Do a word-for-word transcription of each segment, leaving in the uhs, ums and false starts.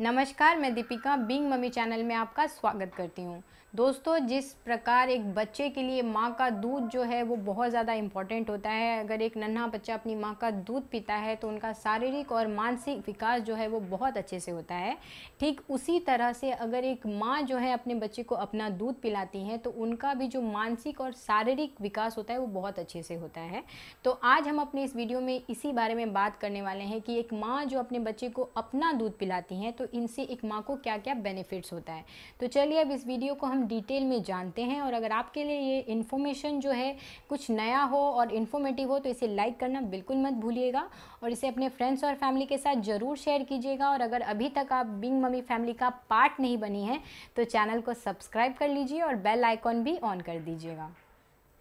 नमस्कार, मैं Deepika being mummy channel में आपका स्वागत करती हूँ। दोस्तों, जिस प्रकार एक बच्चे के लिए माँ का दूध जो है वो बहुत ज़्यादा इम्पॉर्टेंट होता है। अगर एक नन्हा बच्चा अपनी माँ का दूध पीता है तो उनका शारीरिक और मानसिक विकास जो है वो बहुत अच्छे से होता है। ठीक उसी तरह से अगर एक माँ जो है अपने बच्चे को अपना दूध पिलाती हैं तो उनका भी जो मानसिक और शारीरिक विकास होता है वो बहुत अच्छे से होता है। तो आज हम अपने इस वीडियो में इसी बारे में बात करने वाले हैं कि एक माँ जो अपने बच्चे को अपना दूध पिलाती हैं तो इनसे एक माँ को क्या क्या बेनिफिट्स होता है। तो चलिए अब इस वीडियो को हम डिटेल में जानते हैं। और अगर आपके लिए ये इन्फॉर्मेशन जो है कुछ नया हो और इन्फॉर्मेटिव हो तो इसे लाइक करना बिल्कुल मत भूलिएगा और इसे अपने फ्रेंड्स और फैमिली के साथ ज़रूर शेयर कीजिएगा। और अगर अभी तक आप बीइंग मम्मी फैमिली का पार्ट नहीं बनी है तो चैनल को सब्सक्राइब कर लीजिए और बेल आइकॉन भी ऑन कर दीजिएगा।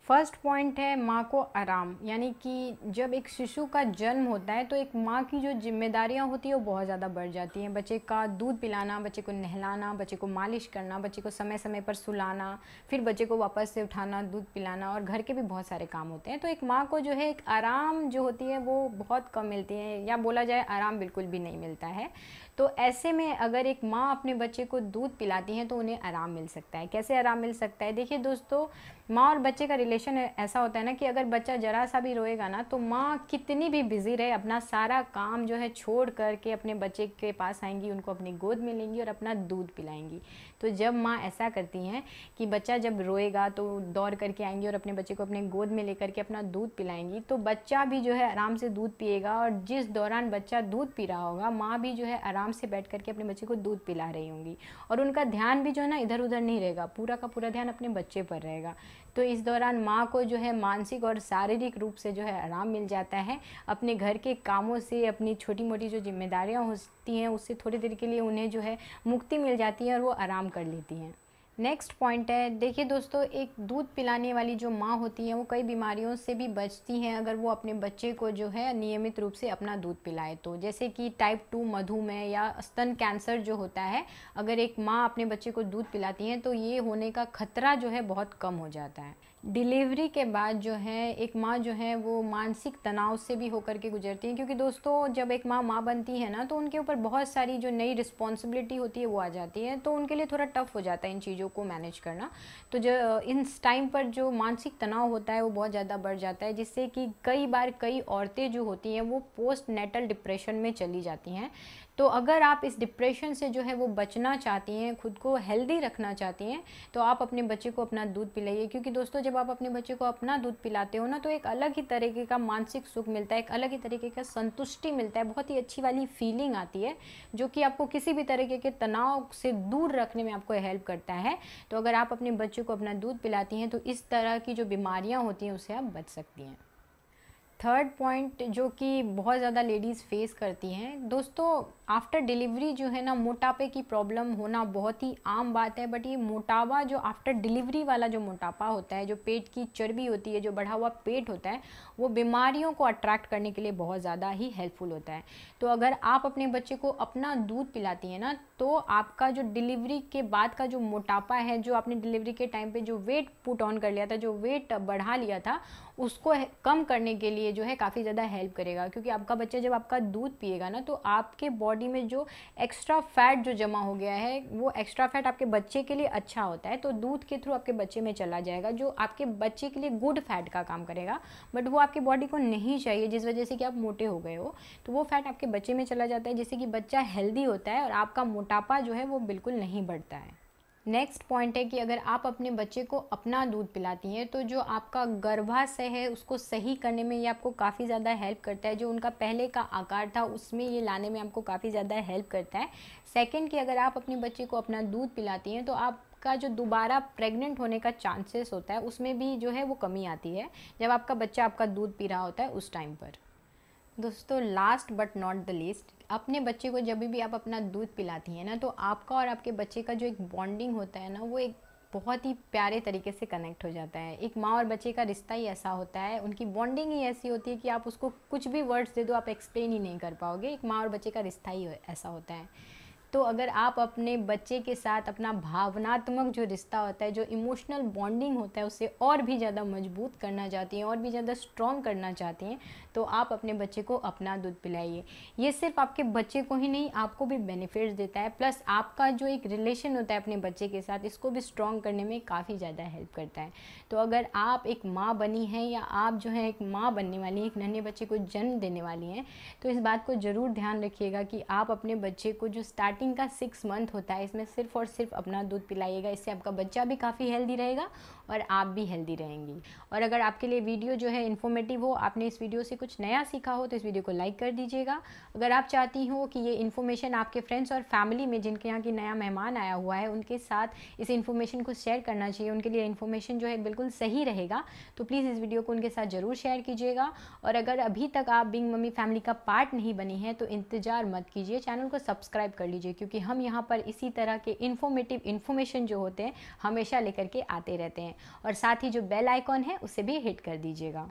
फर्स्ट पॉइंट है माँ को आराम, यानी कि जब एक शिशु का जन्म होता है तो एक माँ की जो जिम्मेदारियाँ होती है वो बहुत ज़्यादा बढ़ जाती हैं। बच्चे का दूध पिलाना, बच्चे को नहलाना, बच्चे को मालिश करना, बच्चे को समय समय पर सुलाना, फिर बच्चे को वापस से उठाना, दूध पिलाना और घर के भी बहुत सारे काम होते हैं। तो एक माँ को जो है एक आराम जो होती है वो बहुत कम मिलती है, या बोला जाए आराम बिल्कुल भी नहीं मिलता है। तो ऐसे में अगर एक माँ अपने बच्चे को दूध पिलाती हैं तो उन्हें आराम मिल सकता है। कैसे आराम मिल सकता है? देखिए दोस्तों, माँ और बच्चे का रिलेशन ऐसा होता है ना कि अगर बच्चा जरा सा भी रोएगा ना तो माँ कितनी भी बिजी रहे अपना सारा काम जो है छोड़ करके अपने बच्चे के पास आएंगी, उनको अपनी गोद में लेंगी और अपना दूध पिलाएंगी। तो जब माँ ऐसा करती हैं कि बच्चा जब रोएगा तो दौड़ करके आएंगी और अपने बच्चे को अपने गोद में लेकर के अपना दूध पिलाएंगी, तो बच्चा भी जो है आराम से दूध पिएगा। और जिस दौरान बच्चा दूध पी रहा होगा माँ भी जो है आराम से बैठ करके अपने बच्चे को दूध पिला रही होंगी और उनका ध्यान भी जो है ना इधर उधर नहीं रहेगा, पूरा का पूरा ध्यान अपने बच्चे पर रहेगा। तो इस दौरान माँ को जो है मानसिक और शारीरिक रूप से जो है आराम मिल जाता है। अपने घर के कामों से, अपनी छोटी मोटी जो जिम्मेदारियाँ होती हैं उससे थोड़ी देर के लिए उन्हें जो है मुक्ति मिल जाती है और वो आराम कर लेती हैं। नेक्स्ट पॉइंट है, देखिए दोस्तों, एक दूध पिलाने वाली जो माँ होती है वो कई बीमारियों से भी बचती हैं अगर वो अपने बच्चे को जो है नियमित रूप से अपना दूध पिलाए तो। जैसे कि टाइप टू मधुमेह या स्तन कैंसर जो होता है, अगर एक माँ अपने बच्चे को दूध पिलाती हैं तो ये होने का खतरा जो है बहुत कम हो जाता है। डिलीवरी के बाद जो है एक माँ जो है वो मानसिक तनाव से भी होकर के गुजरती हैं, क्योंकि दोस्तों जब एक माँ माँ बनती है ना तो उनके ऊपर बहुत सारी जो नई रिस्पॉन्सिबिलिटी होती है वो आ जाती है, तो उनके लिए थोड़ा टफ हो जाता है इन चीज़ों को मैनेज करना। तो जो इस टाइम पर जो मानसिक तनाव होता है वो बहुत ज़्यादा बढ़ जाता है, जिससे कि कई बार कई औरतें जो होती हैं वो पोस्ट नेटल डिप्रेशन में चली जाती हैं। तो अगर आप इस डिप्रेशन से जो है वो बचना चाहती हैं, खुद को हेल्दी रखना चाहती हैं, तो आप अपने बच्चे को अपना दूध पिलाइए। क्योंकि दोस्तों जब आप अपने बच्चे को अपना दूध पिलाते हो ना तो एक अलग ही तरीके का मानसिक सुख मिलता है, एक अलग ही तरीके का संतुष्टि मिलता है, बहुत ही अच्छी वाली फीलिंग आती है जो कि आपको किसी भी तरीके के तनाव से दूर रखने में आपको हेल्प करता है। तो अगर आप अपने बच्चे को अपना दूध पिलाती हैं तो इस तरह की जो बीमारियाँ होती हैं उससे आप बच सकती हैं। थर्ड पॉइंट जो कि बहुत ज़्यादा लेडीज़ फेस करती हैं दोस्तों, आफ्टर डिलीवरी जो है ना मोटापे की प्रॉब्लम होना बहुत ही आम बात है। बट ये मोटापा जो आफ्टर डिलीवरी वाला जो मोटापा होता है, जो पेट की चर्बी होती है, जो बढ़ा हुआ पेट होता है, वो बीमारियों को अट्रैक्ट करने के लिए बहुत ज़्यादा ही हेल्पफुल होता है। तो अगर आप अपने बच्चे को अपना दूध पिलाती हैं ना तो आपका जो डिलीवरी के बाद का जो मोटापा है, जो आपने डिलीवरी के टाइम पर जो वेट पुट ऑन कर लिया था, जो वेट बढ़ा लिया था, उसको कम करने के लिए जो है काफ़ी ज़्यादा हेल्प करेगा। क्योंकि आपका बच्चा जब आपका दूध पिएगा ना तो आपके बॉडी में जो एक्स्ट्रा फैट जो जमा हो गया है वो एक्स्ट्रा फैट आपके बच्चे के लिए अच्छा होता है, तो दूध के थ्रू आपके बच्चे में चला जाएगा, जो आपके बच्चे के लिए गुड फैट का काम करेगा। बट वो आपकी बॉडी को नहीं चाहिए, जिस वजह से कि आप मोटे हो गए हो, तो वो फैट आपके बच्चे में चला जाता है, जिससे कि बच्चा हेल्दी होता है और आपका मोटापा जो है वो बिल्कुल नहीं बढ़ता है। नेक्स्ट पॉइंट है कि अगर आप अपने बच्चे को अपना दूध पिलाती हैं तो जो आपका गर्भाशय है उसको सही करने में ये आपको काफ़ी ज़्यादा हेल्प करता है। जो उनका पहले का आकार था उसमें ये लाने में आपको काफ़ी ज़्यादा हेल्प करता है। सेकंड कि अगर आप अपने बच्चे को अपना दूध पिलाती हैं तो आप का जो दोबारा प्रेग्नेंट होने का चांसेस होता है उसमें भी जो है वो कमी आती है, जब आपका बच्चा आपका दूध पी रहा होता है उस टाइम पर। दोस्तों last but not the least, अपने बच्चे को जब भी आप अपना दूध पिलाती हैं ना तो आपका और आपके बच्चे का जो एक बॉन्डिंग होता है ना वो एक बहुत ही प्यारे तरीके से कनेक्ट हो जाता है। एक माँ और बच्चे का रिश्ता ही ऐसा होता है, उनकी बॉन्डिंग ही ऐसी होती है कि आप उसको कुछ भी वर्ड्स दे दो आप एक्सप्लेन ही नहीं कर पाओगे। एक माँ और बच्चे का रिश्ता ही ऐसा होता है। तो अगर आप अपने बच्चे के साथ अपना भावनात्मक जो रिश्ता होता है, जो इमोशनल बॉन्डिंग होता है, उसे और भी ज़्यादा मजबूत करना चाहती हैं, और भी ज़्यादा स्ट्रॉन्ग करना चाहती हैं, तो आप अपने बच्चे को अपना दूध पिलाइए। ये सिर्फ आपके बच्चे को ही नहीं, आपको भी बेनिफिट्स देता है, प्लस आपका जो एक रिलेशन होता है अपने बच्चे के साथ, इसको भी स्ट्रॉन्ग करने में काफ़ी ज़्यादा हेल्प करता है। तो अगर आप एक माँ बनी हैं या आप जो है एक माँ बनने वाली हैं, एक नन्हे बच्चे को जन्म देने वाली हैं, तो इस बात को ज़रूर ध्यान रखिएगा कि आप अपने बच्चे को जो स्टार्टिंग का सिक्स मंथ होता है, इसमें सिर्फ और सिर्फ अपना दूध पिलाइएगा। इससे आपका बच्चा भी काफ़ी हेल्दी रहेगा और आप भी हेल्दी रहेंगी। और अगर आपके लिए वीडियो जो है इन्फॉर्मेटिव हो, आपने इस वीडियो से कुछ नया सीखा हो, तो इस वीडियो को लाइक कर दीजिएगा। अगर आप चाहती हो कि ये इन्फॉर्मेशन आपके फ्रेंड्स और फैमिली में जिनके यहाँ की नया मेहमान आया हुआ है उनके साथ इस इन्फॉर्मेशन को शेयर करना चाहिए, उनके लिए इन्फॉर्मेशन जो है बिल्कुल सही रहेगा, तो प्लीज़ इस वीडियो को उनके साथ ज़रूर शेयर कीजिएगा। और अगर अभी तक आप बीइंग मम्मी फैमिली का पार्ट नहीं बनी है तो इंतज़ार मत कीजिए, चैनल को सब्सक्राइब कर लीजिए, क्योंकि हम यहाँ पर इसी तरह के इन्फॉर्मेटिव इन्फॉर्मेशन जो होते हैं हमेशा लेकर के आते रहते हैं। और साथ ही जो बेल आइकॉन है उसे भी हिट कर दीजिएगा।